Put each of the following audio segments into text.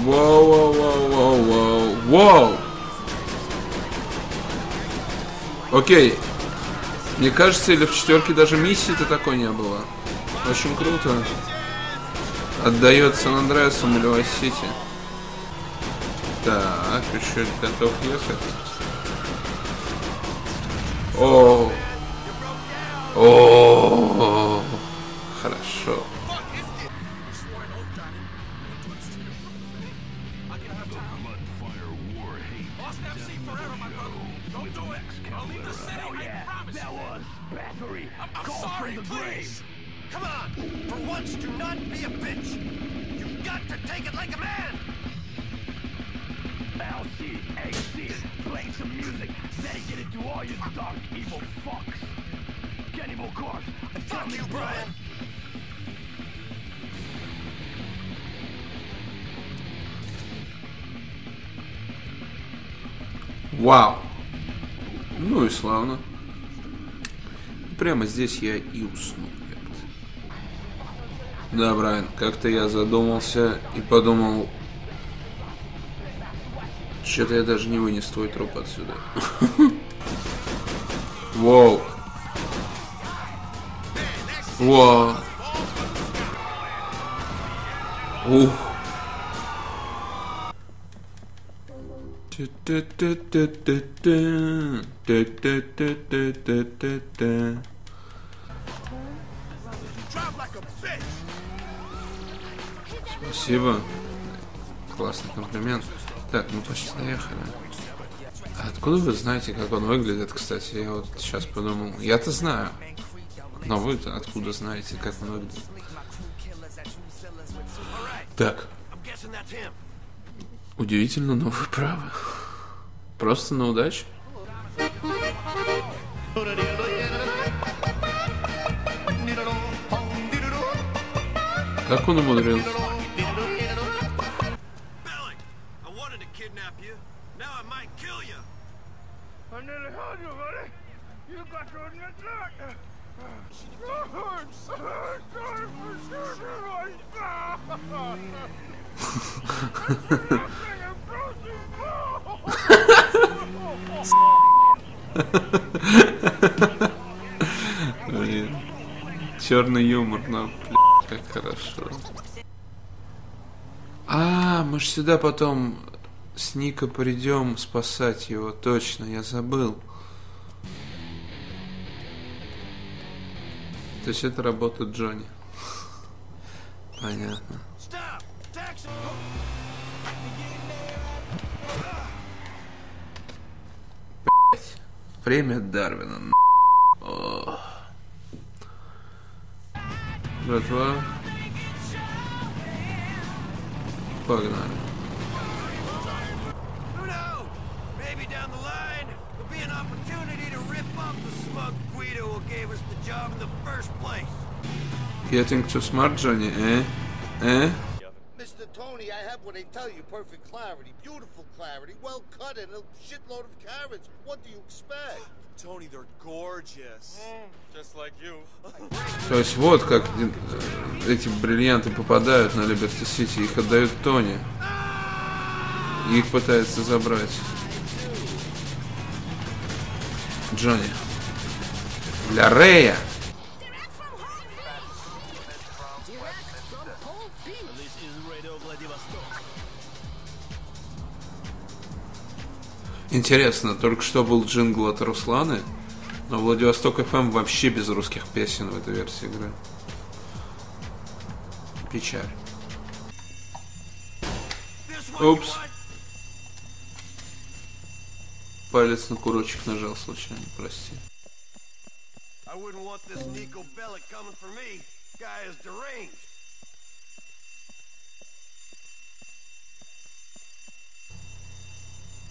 Воу-воу-воу-воу-воу-воу! Окей. Мне кажется, или в четверке даже миссии-то такой не было. Очень круто. Отдается Андреасу или Вайс-Сити. Так, еще готов ехать. О, о, хорошо. Вау. Ну и славно. Прямо здесь я и уснул. Да, Брайан, как-то я задумался и подумал, что-то я даже не вынес твой труп отсюда. Вау. Вау. Ух. Спасибо. Классный комплимент. Так, мы почти доехали. А откуда вы знаете, как он выглядит, кстати? Я вот сейчас подумал. Я-то знаю. Но вы-то откуда знаете, как он выглядит? Так. Удивительно, но вы правы. Просто на удачу. Как он умудрился? Блин, черный юмор, но как хорошо. А, мы ж сюда потом с Ника придем спасать его, точно, я забыл. То есть это работа Джонни. Понятно. Время Дарвина, на... О. Братва. Погнали. Я think too smart, Johnny, eh? Eh? I have what I tell you, perfect clarity, beautiful clarity, well cut and a shitload of carrots. What do you expect? Tony, they're gorgeous. Just like you. То есть вот как эти бриллианты попадают на Либерти-Сити, их отдают Тони. И их пытается забрать Джонни Ля Рея. Интересно, только что был джингл от Русланы, но Владивосток ФМ вообще без русских песен в этой версии игры. Печаль. Упс. Палец на курочек нажал случайно, прости.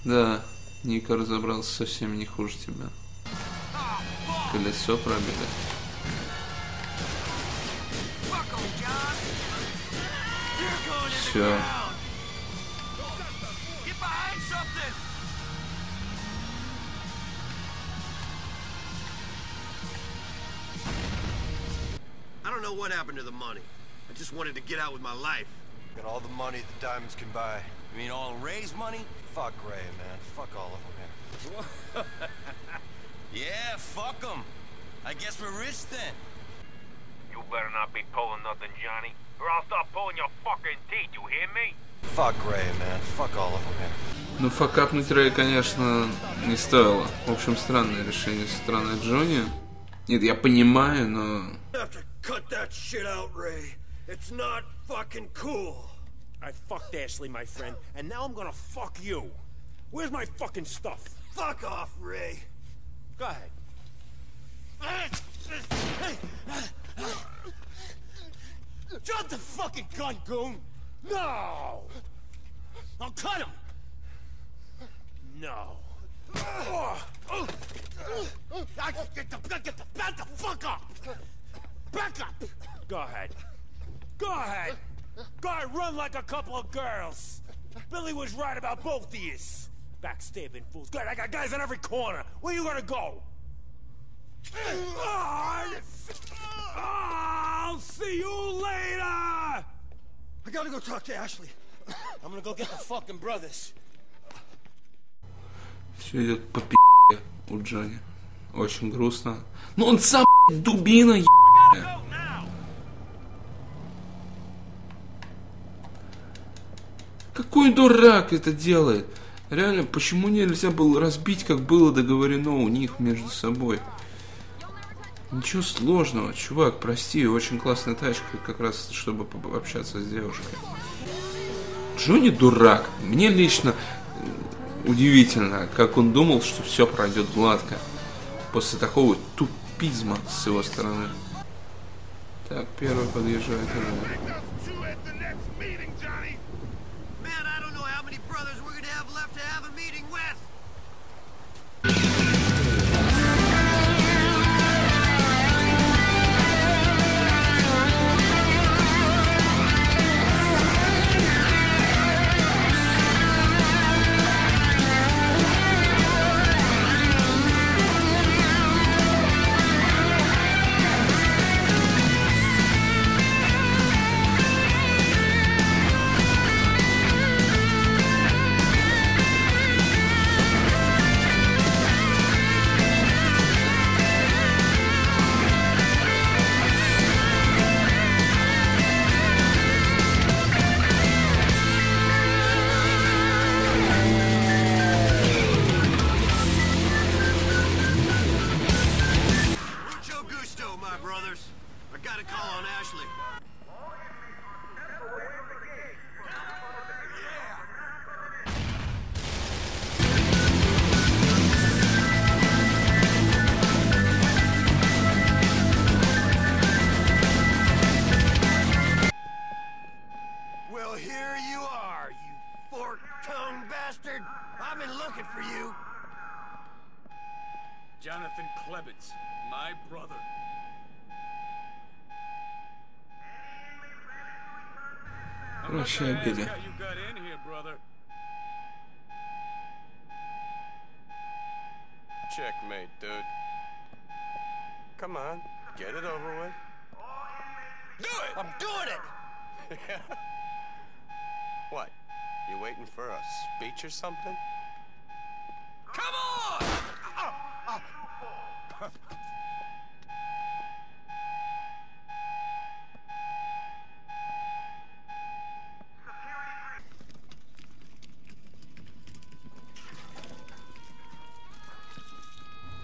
Да. Нико разобрался совсем не хуже тебя. Колесо пробили. Все. Got all the money the diamonds can buy. You mean all Ray's money? Fuck Ray, man. Fuck all of them. Yeah, fuck them. I guess we're rich then. You better not be pulling nothing, Johnny, or I'll start pulling your fucking teeth. You hear me? Fuck Ray, man. Fuck all of them. Ну, факапнуть Рэя, конечно, не стоило. В общем, странное решение со стороны Джонни. Нет, я понимаю, но... I fucked Ashley, my friend, and now I'm gonna fuck you. Where's my fucking stuff? Fuck off, Ray. Go ahead. Drop the fucking gun, goon. No. I'll cut him. No. Get the fuck up. Back up. Go ahead. Go ahead. God, run like a couple of girls. Billy was right about both of you. Backstabbing fools. God, I got guys on every corner. Where you gonna go? I'll see you later. I gotta go talk to Ashley. I'm gonna go get the fucking brothers. Все идет по пи***е у Джонни. Очень грустно. Но он сам дубина е***е. Какой дурак это делает? Реально, почему нельзя было разбить, как было договорено у них между собой? Ничего сложного, чувак, прости, очень классная тачка, как раз, чтобы пообщаться с девушкой. Джонни дурак. Мне лично удивительно, как он думал, что все пройдет гладко. После такого тупизма с его стороны. Так, первый подъезжает. Jonathan Klebitz, my brother. I'm not gonna ask how you got in here, brother. Checkmate, dude. Come on, get it over with. Do it! I'm doing it! What? You waiting for a speech or something? Come on!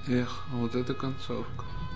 Эх, вот это концовка.